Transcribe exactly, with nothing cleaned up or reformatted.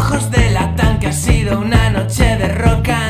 ojos delatan que ha sido una noche de rock and roll.